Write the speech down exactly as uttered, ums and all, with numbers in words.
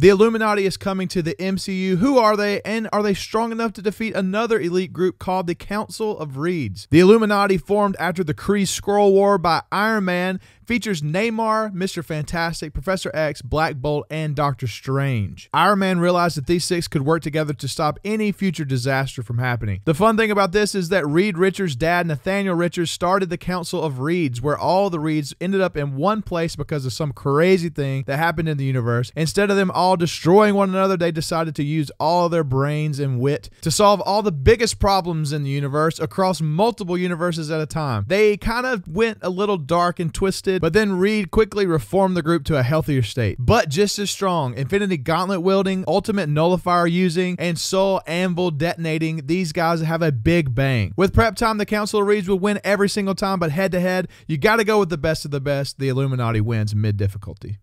The Illuminati is coming to the M C U. Who are they, and are they strong enough to defeat another elite group called the Council of Reeds? The Illuminati, formed after the Kree Skrull War by Iron Man, features Namor, Mister Fantastic, Professor X, Black Bolt, and Doctor Strange. Iron Man realized that these six could work together to stop any future disaster from happening. The fun thing about this is that Reed Richards' dad, Nathaniel Richards, started the Council of Reeds, where all the Reeds ended up in one place because of some crazy thing that happened in the universe. Instead of them all destroying one another, they decided to use all of their brains and wit to solve all the biggest problems in the universe across multiple universes at a time. They kind of went a little dark and twisted, but then Reed quickly reformed the group to a healthier state. But just as strong, Infinity Gauntlet wielding, Ultimate Nullifier using, and Soul Anvil detonating, these guys have a big bang. With prep time, the Council of Reeds will win every single time, but head to head, you gotta go with the best of the best. The Illuminati wins mid-difficulty.